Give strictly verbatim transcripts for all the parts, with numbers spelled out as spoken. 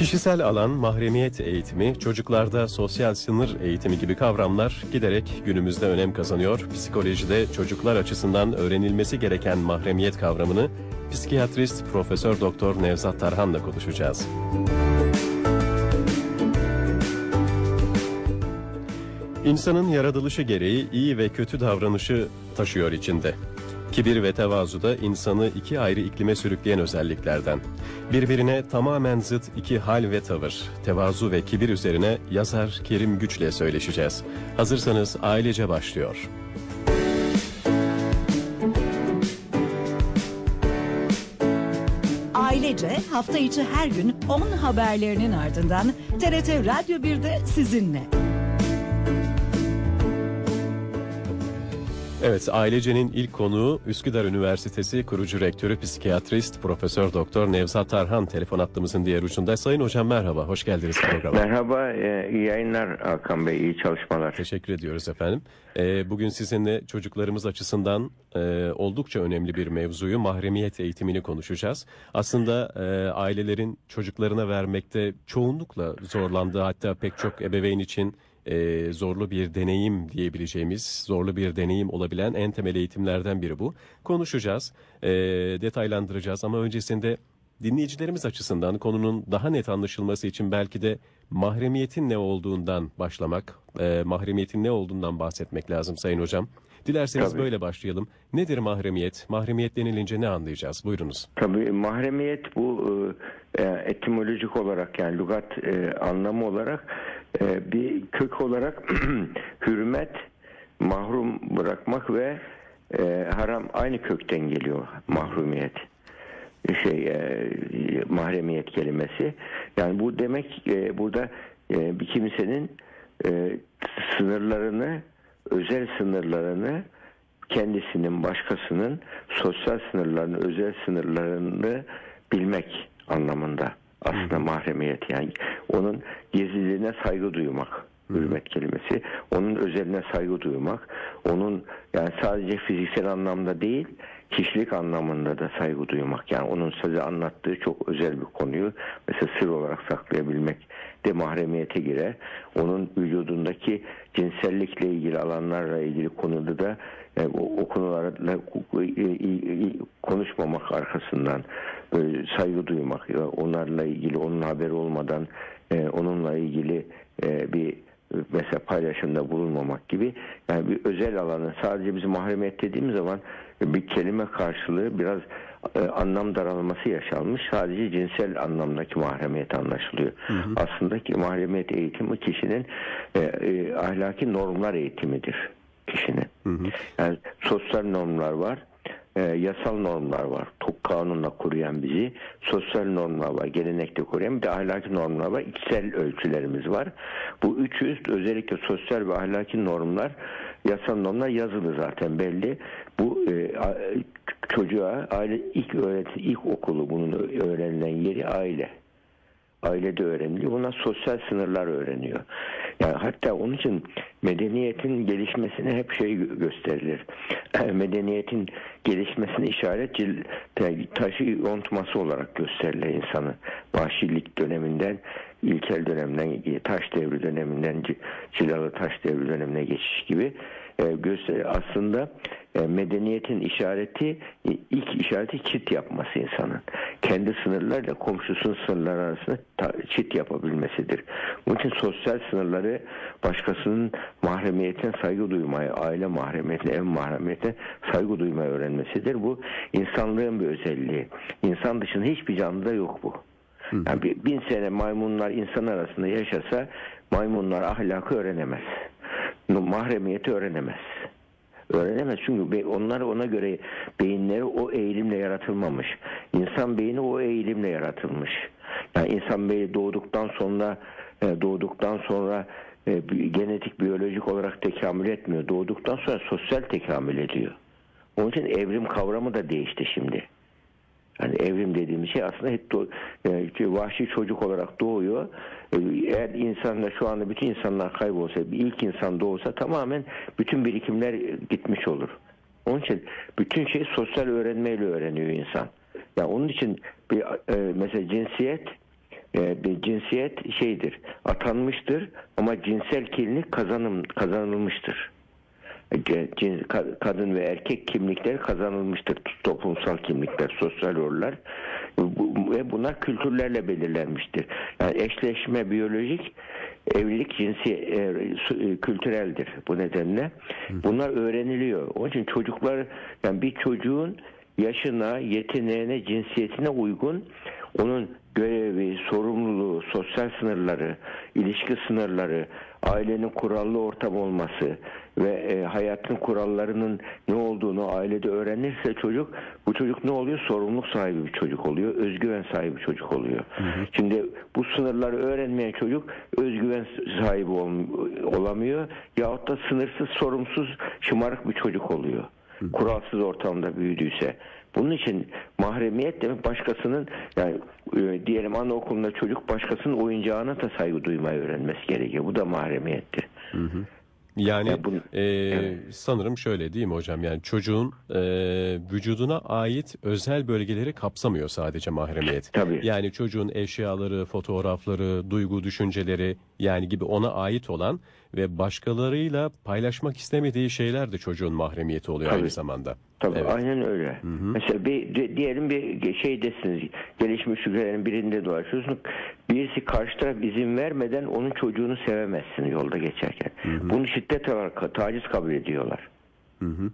Kişisel alan, mahremiyet eğitimi, çocuklarda sosyal sınır eğitimi gibi kavramlar giderek günümüzde önem kazanıyor. Psikolojide çocuklar açısından öğrenilmesi gereken mahremiyet kavramını psikiyatrist Profesör Doktor Nevzat Tarhan'la konuşacağız. İnsanın yaratılışı gereği iyi ve kötü davranışı taşıyor içinde. Kibir ve tevazu da insanı iki ayrı iklime sürükleyen özelliklerden. Birbirine tamamen zıt iki hal ve tavır, tevazu ve kibir üzerine yazar Kerim Güçle söyleşeceğiz. Hazırsanız ailece başlıyor. AİLECE hafta içi her gün on haberlerinin ardından T R T Radyo bir'de sizinle. Evet, AİLECE'nin ilk konuğu Üsküdar Üniversitesi kurucu rektörü psikiyatrist Profesör Doktor Nevzat Tarhan telefon hattımızın diğer ucunda. Sayın hocam merhaba, hoş geldiniz programa. Merhaba, iyi yayınlar Hakan Bey, iyi çalışmalar. Teşekkür ediyoruz efendim. Bugün sizinle çocuklarımız açısından oldukça önemli bir mevzuyu, mahremiyet eğitimini konuşacağız. Aslında ailelerin çocuklarına vermekte çoğunlukla zorlandığı, hatta pek çok ebeveyn için Ee, zorlu bir deneyim diyebileceğimiz, zorlu bir deneyim olabilen en temel eğitimlerden biri bu. Konuşacağız, ee, detaylandıracağız ama öncesinde dinleyicilerimiz açısından konunun daha net anlaşılması için belki de mahremiyetin ne olduğundan başlamak, e, mahremiyetin ne olduğundan bahsetmek lazım Sayın Hocam. Dilerseniz Tabii. böyle başlayalım. Nedir mahremiyet? Mahremiyet denilince ne anlayacağız? Buyurunuz. Tabii mahremiyet bu e, etimolojik olarak, yani lügat e, anlamı olarak e, bir kök olarak hürmet, mahrum bırakmak ve e, haram aynı kökten geliyor mahrumiyet. Şey e, mahremiyet kelimesi. Yani bu demek e, burada e, bir kimsenin e, sınırlarını, özel sınırlarını, kendisinin, başkasının sosyal sınırlarını, özel sınırlarını bilmek anlamında aslında mahremiyet. Yani onun gizliliğine saygı duymak, hürmet kelimesi, onun özeline saygı duymak, onun yani sadece fiziksel anlamda değil, kişilik anlamında da saygı duymak. Yani onun size anlattığı çok özel bir konuyu mesela sır olarak saklayabilmek de mahremiyete girer. Onun vücudundaki cinsellikle ilgili alanlarla ilgili konuda da yani o, o konularla konuşmamak arkasından böyle saygı duymak, yani onlarla ilgili onun haberi olmadan e, onunla ilgili e, bir mesela paylaşımda bulunmamak gibi, yani bir özel alanı. Sadece biz mahremiyet dediğimiz zaman bir kelime karşılığı biraz e, anlam daralması yaşanmış. Sadece cinsel anlamdaki mahremiyet anlaşılıyor. Hı hı. Aslında ki mahremiyet eğitimi kişinin e, e, ahlaki normlar eğitimidir kişinin. Hı hı. Yani sosyal normlar var. E, yasal normlar var. Tok kanunla koruyan bizi. Sosyal normlar var. Gelenekte koruyan, bir de ahlaki normlar var. İçsel ölçülerimiz var. Bu üçü, özellikle sosyal ve ahlaki normlar, yasal normlar yazılı zaten belli. Bu e, a, çocuğa aile ilk öğretim, ilk okulu, bunun öğrenilen yeri aile. Ailede öğreniliyor. Buna sosyal sınırlar öğreniyor. Yani hatta onun için medeniyetin gelişmesine hep şey gösterilir. Medeniyetin gelişmesine işaret taşı yontması olarak gösterilir insanı. Vahşilik döneminden, ilkel dönemden, taş devri döneminden, cilalı taş devri dönemine geçiş gibi. Aslında medeniyetin işareti, ilk işareti çit yapması insanın. Kendi sınırlarla komşusunun sınırları arasında çit yapabilmesidir. Bunun için sosyal sınırları, başkasının mahremiyetine saygı duymayı, aile mahremiyetine, ev mahremiyetine saygı duymayı öğrenmesidir. Bu insanlığın bir özelliği. İnsan dışında hiçbir canlıda yok bu. Yani bin sene maymunlar insan arasında yaşasa maymunlar ahlakı öğrenemez. Mahremiyeti öğrenemez. Öğrenemez çünkü onlar, ona göre beyinleri o eğilimle yaratılmamış. İnsan beyni o eğilimle yaratılmış. Yani insan beyni doğduktan sonra doğduktan sonra genetik, biyolojik olarak tekamül etmiyor. Doğduktan sonra sosyal tekamül ediyor. Onun için evrim kavramı da değişti şimdi. Yani evrim dediğimiz şey aslında hep do, e, vahşi çocuk olarak doğuyor. E, eğer insanla şu anda bütün insanlar kaybolsa, ilk insan doğsa tamamen bütün birikimler gitmiş olur. Onun için bütün şey sosyal öğrenmeyle öğreniyor insan. Yani onun için bir e, mesela cinsiyet E, cinsiyet şeydir, atanmıştır ama cinsel kimlik kazanım, kazanılmıştır. E, cins, ka, kadın ve erkek kimlikler kazanılmıştır. Toplumsal kimlikler, sosyal roller ve bunlar kültürlerle belirlenmiştir. Yani eşleşme biyolojik, evlilik cinsi e, kültüreldir. Bu nedenle bunlar öğreniliyor. Onun için çocuklar, yani bir çocuğun yaşına, yeteneğine, cinsiyetine uygun onun görevi, sorumluluğu, sosyal sınırları, ilişki sınırları, ailenin kurallı ortam olması ve e, hayatın kurallarının ne olduğunu ailede öğrenirse çocuk, bu çocuk ne oluyor? Sorumluluk sahibi bir çocuk oluyor, özgüven sahibi bir çocuk oluyor. Hı hı. Şimdi bu sınırları öğrenmeyen çocuk özgüven sahibi ol, olamıyor yahut da sınırsız, sorumsuz, şımarık bir çocuk oluyor. Hı. Kuralsız ortamda büyüdüyse. Bunun için mahremiyet demek başkasının, yani e, diyelim anaokulunda çocuk başkasının oyuncağına da saygı duymayı öğrenmesi gerekiyor. Bu da mahremiyettir. Hı hı. Yani, yani bunu, e, evet. sanırım şöyle değil mi hocam? Yani çocuğun e, vücuduna ait özel bölgeleri kapsamıyor sadece mahremiyet. Tabii. Yani çocuğun eşyaları, fotoğrafları, duygu, düşünceleri, yani gibi ona ait olan ve başkalarıyla paylaşmak istemediği şeyler de çocuğun mahremiyeti oluyor. Tabii. Aynı zamanda. Tabii, evet. Aynen öyle. Hı hı. Mesela bir, diyelim bir şeydesiniz, gelişmiş ülkelerin birinde dolaşıyorsunuz, birisi karşı taraf izin vermeden onun çocuğunu sevemezsin yolda geçerken. Hı hı. Bunu şiddet olarak taciz kabul ediyorlar. Hı hı.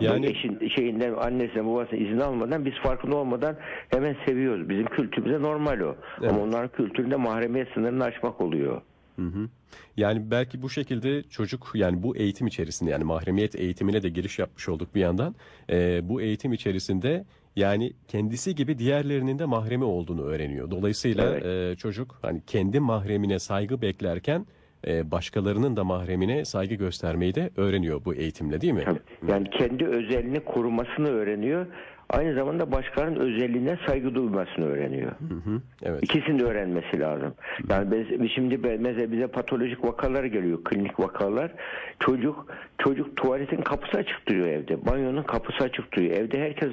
Yani eşin, şeyinden, annesinden, babasından izin almadan, biz farkında olmadan hemen seviyoruz. Bizim kültürümüzde normal o. Evet. Ama onların kültüründe mahremiyet sınırını aşmak oluyor. Hı hı. Yani belki bu şekilde çocuk, yani bu eğitim içerisinde, yani mahremiyet eğitimine de giriş yapmış olduk bir yandan. E, bu eğitim içerisinde yani kendisi gibi diğerlerinin de mahremi olduğunu öğreniyor. Dolayısıyla evet. e, çocuk hani kendi mahremine saygı beklerken e, başkalarının da mahremine saygı göstermeyi de öğreniyor bu eğitimle, değil mi? Yani kendi özelliğini korumasını öğreniyor. Aynı zamanda başkalarının özelliğine saygı duymasını öğreniyor. Hı hı, evet. İkisini de öğrenmesi lazım. Yani biz, şimdi mesela bize patolojik vakalar geliyor, klinik vakalar. Çocuk çocuk tuvaletin kapısı açık duruyor evde, banyonun kapısı açık duruyor. Evde herkes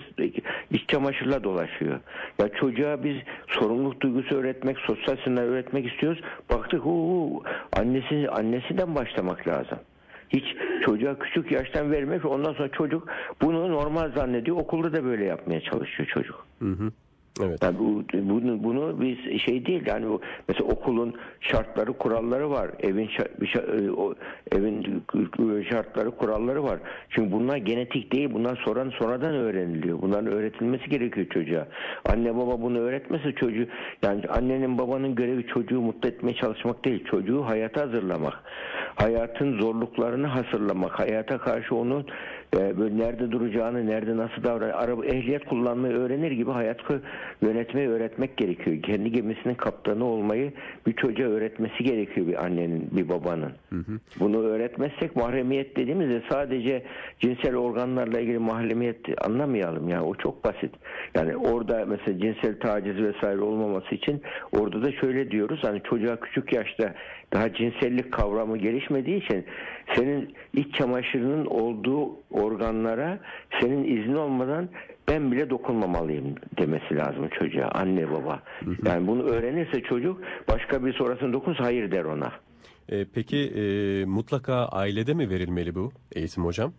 iç çamaşırla dolaşıyor. Ya çocuğa biz sorumluluk duygusu öğretmek, sosyal sınırlar öğretmek istiyoruz. Baktık, uu, annesi annesinden başlamak lazım. Hiç çocuğa küçük yaştan vermek, ondan sonra çocuk bunu normal zannediyor. Okulda da böyle yapmaya çalışıyor çocuk. Hı hı. Evet. Yani bu, bunu, bunu biz şey değil, yani bu, mesela okulun şartları, kuralları var. Evin evin şartları, kuralları var. Çünkü bunlar genetik değil. Bunlar sonradan sonradan öğreniliyor. Bunların öğretilmesi gerekiyor çocuğa. Anne baba bunu öğretmese çocuğu, yani annenin babanın görevi çocuğu mutlu etmeye çalışmak değil. Çocuğu hayata hazırlamak. Hayatın zorluklarını hazırlamak. Hayata karşı onun e, böyle nerede duracağını, nerede nasıl davranacağını, araba, ehliyet kullanmayı öğrenir gibi hayatı yönetmeyi öğretmek gerekiyor. Kendi gemisinin kaptanı olmayı bir çocuğa öğretmesi gerekiyor bir annenin, bir babanın. Hı hı. Bunu öğretmezsek mahremiyet dediğimizde sadece cinsel organlarla ilgili mahremiyet anlamayalım. Yani o çok basit. Yani orada mesela cinsel taciz vesaire olmaması için orada da şöyle diyoruz. Hani çocuğa küçük yaşta daha cinsellik kavramı gelişmediği için senin iç çamaşırının olduğu organlara senin iznin olmadan ben bile dokunmamalıyım demesi lazım çocuğa, anne baba. Yani bunu öğrenirse çocuk, başka bir sonrasını dokunsa hayır der ona. E, peki e, mutlaka ailede mi verilmeli bu eğitim hocam?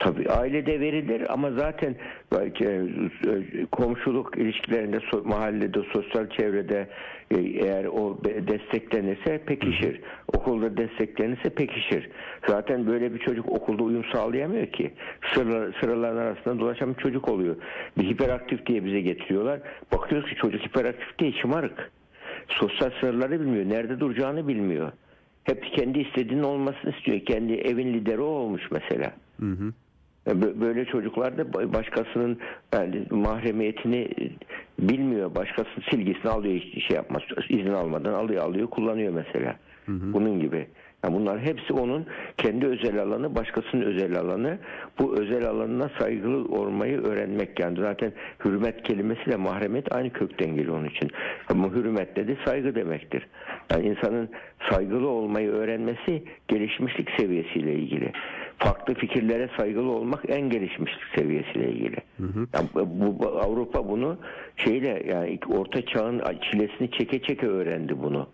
Tabii ailede verilir ama zaten komşuluk ilişkilerinde, mahallede, sosyal çevrede eğer o desteklenirse pekişir. Okulda desteklenirse pekişir. Zaten böyle bir çocuk okulda uyum sağlayamıyor ki. Sıralar, sıraların arasında dolaşan bir çocuk oluyor. Bir hiperaktif diye bize getiriyorlar. Bakıyoruz ki çocuk hiperaktif değil, şımarık. Sosyal sınırları bilmiyor, nerede duracağını bilmiyor. Hep kendi istediğinin olmasını istiyor. Kendi evin lideri o olmuş mesela. Hı hı. Böyle çocuklar da başkasının, yani mahremiyetini bilmiyor. Başkasının silgisini alıyor, hiç şey yapmaz. İzin almadan alıyor, alıyor, kullanıyor mesela. Hı hı. Bunun gibi. Yani bunlar hepsi onun kendi özel alanı, başkasının özel alanı. Bu özel alanına saygılı olmayı öğrenmek, yani zaten hürmet kelimesiyle mahremiyet aynı kökten geliyor onun için. Ama hürmet dedi saygı demektir. Yani insanın saygılı olmayı öğrenmesi gelişmişlik seviyesiyle ilgili. Farklı fikirlere saygılı olmak en gelişmişlik seviyesiyle ilgili. Hı hı. Yani bu, Avrupa bunu şeyle, yani orta çağın çilesini çeke çeke öğrendi bunu.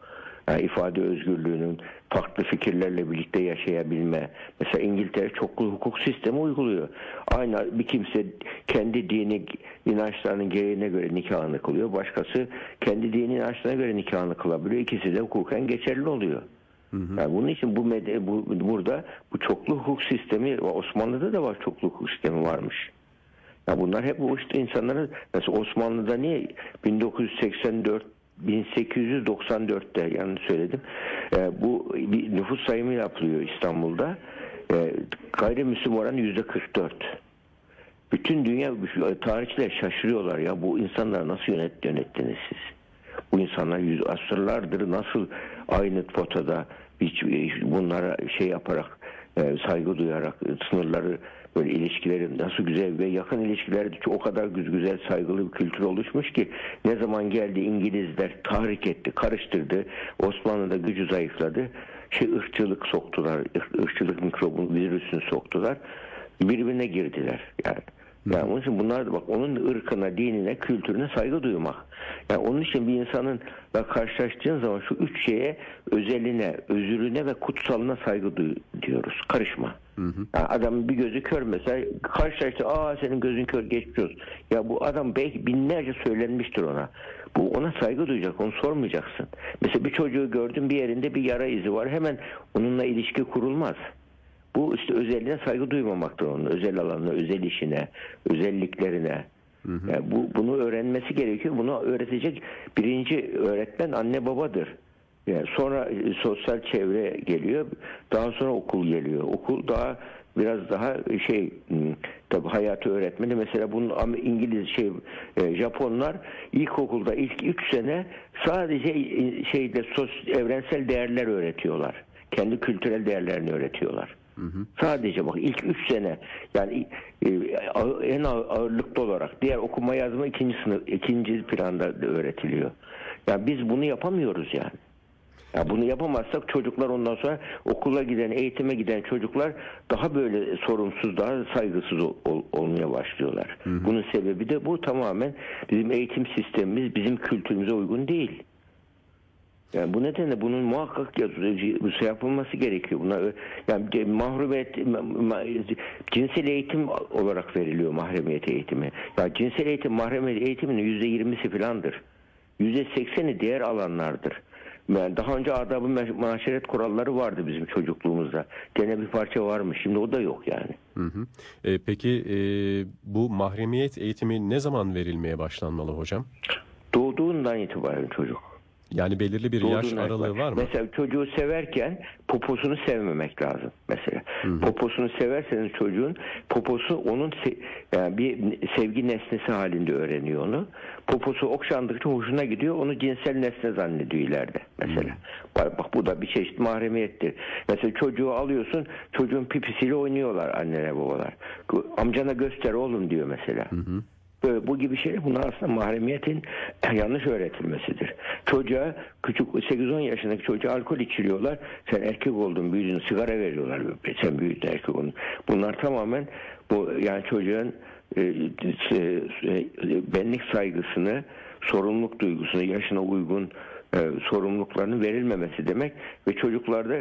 Yani ifade özgürlüğünün, farklı fikirlerle birlikte yaşayabilme. Mesela İngiltere çoklu hukuk sistemi uyguluyor. Aynı bir kimse kendi dini inançlarının gereğine göre nikahını kılıyor. Başkası kendi dini inançlarına göre nikahını kılabiliyor. İkisi de hukuken geçerli oluyor. Hı hı. Yani bunun için bu, med- bu burada bu çoklu hukuk sistemi, Osmanlı'da da var, çoklu hukuk sistemi varmış. Yani bunlar hep bu işte insanların, mesela Osmanlı'da niye bin dokuz yüz seksen dört bin sekiz yüz doksan dörtte yani söyledim, bu bir nüfus sayımı yapılıyor İstanbul'da. Gayrimüslim oranı yüzde kırk dört. Bütün dünya tarihçiler şaşırıyorlar ya, bu insanlar nasıl yönet, yönettiniz siz? Bu insanlar yüz asırlardır nasıl aynı potada, bunlara şey yaparak, saygı duyarak, sınırları, böyle ilişkilerim nasıl güzel ve yakın ilişkiler, o kadar güzel saygılı bir kültür oluşmuş ki ne zaman geldi İngilizler tahrik etti, karıştırdı, Osmanlı'da gücü zayıfladı, şey ırkçılık soktular, ırkçılık mikrobunu, virüsünü soktular, birbirine girdiler yani. Yani onun için bunlar da bak, onun ırkına, dinine, kültürüne saygı duymak. Yani onun için bir insanınla karşılaştığın zaman şu üç şeye, özeline, özürüne ve kutsalına saygı duy diyoruz. Karışma. Hı hı. Yani adamın bir gözü kör mesela, karşılaştı, aa senin gözün kör, geçmiyoruz. Ya bu adam belki binlerce söylenmiştir ona. Bu ona saygı duyacak, onu sormayacaksın. Mesela bir çocuğu gördün, bir yerinde bir yara izi var, hemen onunla ilişki kurulmaz. Bu işte özelliğine saygı duymamaktır, onun özel alanına, özel işine, özelliklerine. Hı hı. Yani bu, bunu öğrenmesi gerekiyor. Bunu öğretecek birinci öğretmen anne babadır. Yani sonra sosyal çevre geliyor, daha sonra okul geliyor. Okul daha biraz daha şey, tabii hayatı öğretmeni. Mesela bunun İngiliz şey, Japonlar ilkokulda ilk üç sene sadece şeyde sosyal, evrensel değerler öğretiyorlar. Kendi kültürel değerlerini öğretiyorlar. Hı hı. Sadece bak ilk üç sene, yani en ağırlıklı olarak, diğer okuma yazma ikinci sınıf, ikinci planda öğretiliyor. Yani biz bunu yapamıyoruz yani. Yani bunu yapamazsak çocuklar ondan sonra okula giden, eğitime giden çocuklar daha böyle sorumsuz, daha saygısız ol, ol, olmaya başlıyorlar. Hı hı. Bunun sebebi de bu, tamamen bizim eğitim sistemimiz bizim kültürümüze uygun değil. Yani bu nedenle bunun muhakkak şey yapılması gerekiyor. Buna, yani mahrumiyet, cinsel eğitim olarak veriliyor mahremiyet eğitimi. Yani cinsel eğitim, mahremiyet eğitiminin yüzde yirmisi filandır. Yüzde sekseni diğer alanlardır. Yani daha önce adab-ı maşeret kuralları vardı bizim çocukluğumuzda. Gene bir parça varmış. Şimdi o da yok yani. Hı hı. E, peki e, bu mahremiyet eğitimi ne zaman verilmeye başlanmalı hocam? Doğduğundan itibaren çocuk. Yani belirli bir yaş aralığı var mı? Mesela çocuğu severken poposunu sevmemek lazım mesela. Hı-hı. Poposunu severseniz çocuğun poposu onun se- yani bir sevgi nesnesi halinde öğreniyor onu. Poposu okşandıkça hoşuna gidiyor. Onu cinsel nesne zannediyor ileride mesela. Bak, bak bu da bir çeşit mahremiyettir. Mesela çocuğu alıyorsun, çocuğun pipisiyle oynuyorlar anneler babalar. Amcana göster oğlum diyor mesela. Hı-hı. Böyle, bu gibi şeyler, bunlar aslında mahremiyetin yanlış öğretilmesidir. Çocuğa, küçük sekiz on yaşındaki çocuğa alkol içiriyorlar. Sen erkek oldun, büyüdün, sigara veriyorlar. Sen büyüdün, erkek oldun. Bunlar tamamen bu, yani çocuğun e, e, benlik saygısını, sorumluluk duygusunu, yaşına uygun e, sorumluluklarının verilmemesi demek ve çocuklarda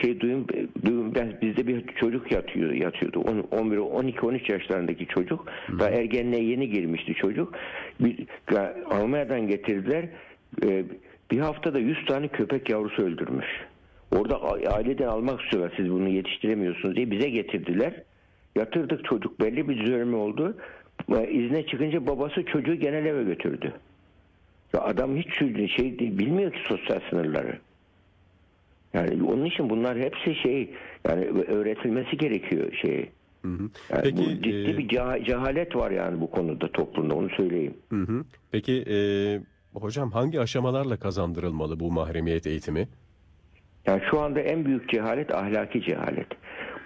şey duyun, duyun, ben bizde bir çocuk yatıyor yatıyordu. on bir on iki on üç yaşlarındaki çocuk, hmm. daha ergenliğe yeni girmişti çocuk. Bir, Almanya'dan getirdiler. E, bir haftada yüz tane köpek yavrusu öldürmüş. Orada aileden almak istiyorlar, siz bunu yetiştiremiyorsunuz diye bize getirdiler. Yatırdık, çocuk belli bir düzelme oldu. E, izne çıkınca babası çocuğu genel eve götürdü. Ya adam hiç şey bilmiyor ki sosyal sınırları. Yani onun için bunlar hepsi şey, yani öğretilmesi gerekiyor şeyi. Hı hı. Yani peki, bu ciddi e... bir cah- cehalet var yani bu konuda toplumda, onu söyleyeyim. Hı hı. Peki e, hocam hangi aşamalarla kazandırılmalı bu mahremiyet eğitimi? Yani şu anda en büyük cehalet ahlaki cehalet.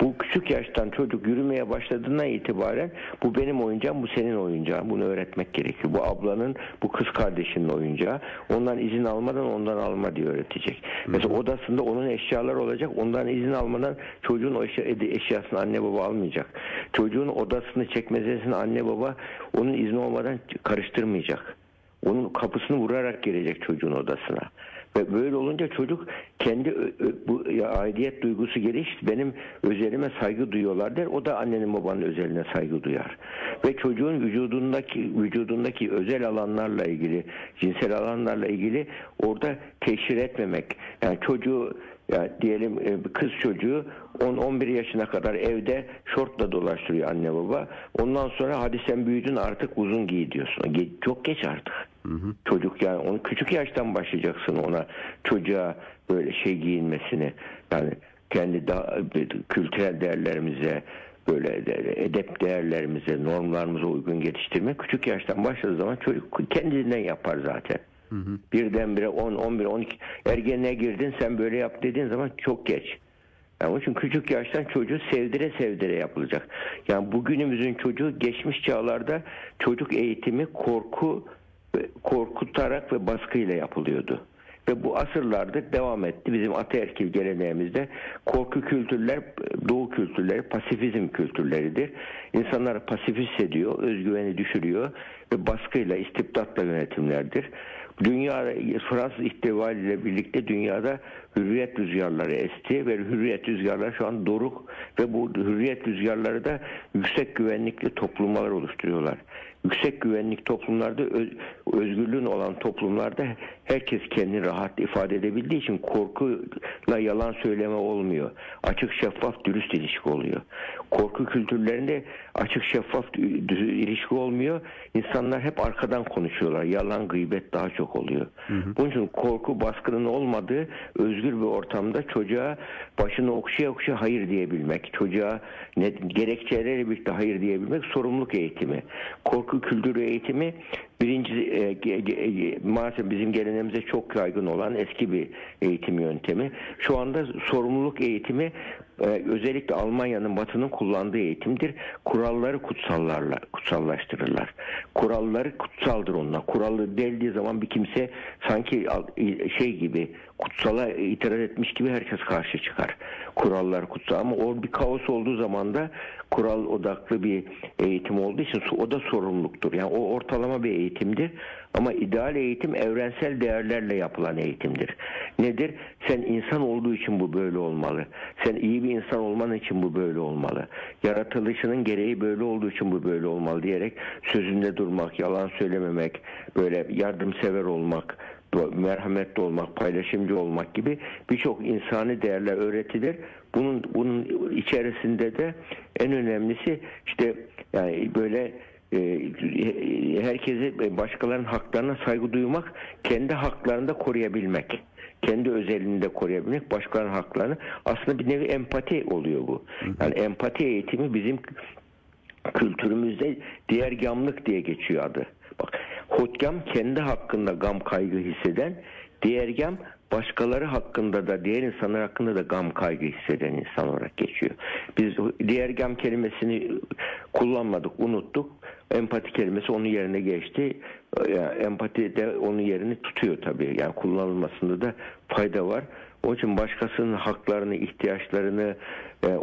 Bu küçük yaştan çocuk yürümeye başladığından itibaren bu benim oyuncağım, bu senin oyuncağın. Bunu öğretmek gerekiyor. Bu ablanın, bu kız kardeşinin oyuncağı. Ondan izin almadan ondan alma diye öğretecek. Hı. Mesela odasında onun eşyaları olacak. Ondan izin almadan çocuğun o eşya, eşyasını anne baba almayacak. Çocuğun odasını, çekmecesini anne baba onun izni olmadan karıştırmayacak. Onun kapısını vurarak gelecek çocuğun odasına. Ve böyle olunca çocuk kendi bu aidiyet duygusu geliş, benim özelime saygı duyuyorlar der. O da annenin babanın özeline saygı duyar. Ve çocuğun vücudundaki vücudundaki özel alanlarla ilgili, cinsel alanlarla ilgili orada teşhir etmemek. Yani çocuğu, yani diyelim kız çocuğu on on bir yaşına kadar evde şortla dolaştırıyor anne baba. Ondan sonra hadi sen büyüdün artık uzun giy diyorsun. Çok geç artık. Hı hı. Çocuk yani onu küçük yaştan başlayacaksın ona, çocuğa böyle şey giyinmesini, yani kendi daha, kültürel değerlerimize, böyle edep değerlerimize, normlarımıza uygun yetiştirme küçük yaştan başladığı zaman çocuk kendinden yapar zaten. Hı hı. Birdenbire on, on bir, on iki ergenliğe girdin sen böyle yap dediğin zaman çok geç. Yani çünkü küçük yaştan çocuğu sevdire sevdire yapılacak. Yani bugünümüzün çocuğu geçmiş çağlarda çocuk eğitimi korku korkutarak ve baskıyla yapılıyordu. Ve bu asırlarda devam etti. Bizim ataerkil geleneğimizde korku kültürler, doğu kültürleri pasifizm kültürleridir. İnsanlar pasif hissediyor, özgüveni düşürüyor ve baskıyla, istibdatla yönetimlerdir. Dünya, Fransız ihtivali ile birlikte dünyada hürriyet rüzgarları esti ve hürriyet rüzgarları şu an doruk ve bu hürriyet rüzgarları da yüksek güvenlikli toplumlar oluşturuyorlar. Yüksek güvenlik toplumlarda, özgürlüğün olan toplumlarda herkes kendini rahat ifade edebildiği için korkuyla yalan söyleme olmuyor. Açık, şeffaf, dürüst ilişki oluyor. Korku kültürlerinde açık, şeffaf ilişki olmuyor. İnsanlar hep arkadan konuşuyorlar. Yalan, gıybet daha çok oluyor. Hı hı. Bunun için korku, baskının olmadığı özgür bir ortamda çocuğa başını okşaya okşaya hayır diyebilmek, çocuğa gerekçeleriyle birlikte hayır diyebilmek sorumluluk eğitimi. Korku kültürü eğitimi birinci e, e, e, maalesef bizim geleneğimize çok yaygın olan eski bir eğitim yöntemi. Şu anda sorumluluk eğitimi e, özellikle Almanya'nın, Batı'nın kullandığı eğitimdir. Kuralları kutsallarla kutsallaştırırlar. Kuralları kutsaldır onlar. Kuralı deldiği zaman bir kimse sanki şey gibi, kutsala itiraz etmiş gibi herkes karşı çıkar. Kurallar kutsal ama o bir kaos olduğu zaman da kural odaklı bir eğitim olduğu için o da sorumluluktur. Yani o ortalama bir eğitimdir ama ideal eğitim evrensel değerlerle yapılan eğitimdir. Nedir? Sen insan olduğu için bu böyle olmalı. Sen iyi bir insan olman için bu böyle olmalı. Yaratılışının gereği böyle olduğu için bu böyle olmalı diyerek sözünde durmak, yalan söylememek, böyle yardımsever olmak, merhametli olmak, paylaşımcı olmak gibi birçok insani değerler öğretilir. Bunun bunun içerisinde de en önemlisi işte yani böyle e, herkese, başkalarının haklarına saygı duymak, kendi haklarını da koruyabilmek. Kendi özelliğini de koruyabilmek, başkalarının haklarını. Aslında bir nevi empati oluyor bu. Yani empati eğitimi bizim kültürümüzde diğer gamlık diye geçiyor adı. Bak, hodgam kendi hakkında gam, kaygı hisseden, diğer gam başkaları hakkında da, diğer insanlar hakkında da gam, kaygı hisseden insan olarak geçiyor. Biz diğer gam kelimesini kullanmadık, unuttuk. Empati kelimesi onun yerine geçti. Yani empati de onun yerini tutuyor tabii. Yani kullanılmasında da fayda var. Onun için başkasının haklarını, ihtiyaçlarını,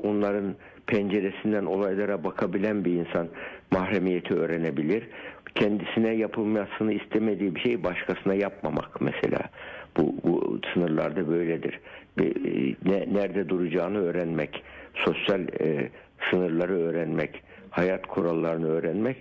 onların penceresinden olaylara bakabilen bir insan mahremiyeti öğrenebilir. Kendisine yapılmasını istemediği bir şeyi başkasına yapmamak mesela. Bu, bu sınırlarda böyledir. Ne, nerede duracağını öğrenmek, sosyal e, sınırları öğrenmek, hayat kurallarını öğrenmek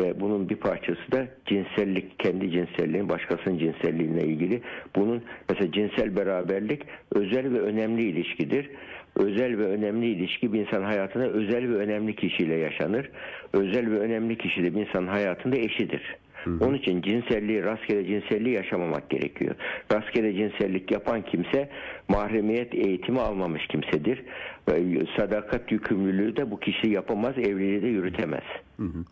ve bunun bir parçası da cinsellik, kendi cinselliğin, başkasının cinselliğine ilgili. Bunun mesela cinsel beraberlik özel ve önemli ilişkidir. Özel ve önemli ilişki bir insan hayatında özel ve önemli kişiyle yaşanır. Özel ve önemli kişi de bir insan hayatında eşidir. Hı hı. Onun için cinselliği, rastgele cinselliği yaşamamak gerekiyor. Rastgele cinsellik yapan kimse mahremiyet eğitimi almamış kimsedir. Sadakat yükümlülüğü de bu kişi yapamaz, evliliği de yürütemez. Hı hı.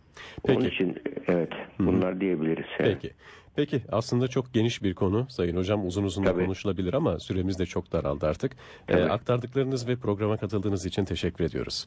Peki. Onun için evet, bunlar hı hı. diyebiliriz. Evet. Peki. Peki aslında çok geniş bir konu Sayın Hocam, uzun uzun da konuşulabilir ama süremiz de çok daraldı artık. Evet. E, aktardıklarınız ve programa katıldığınız için teşekkür ediyoruz.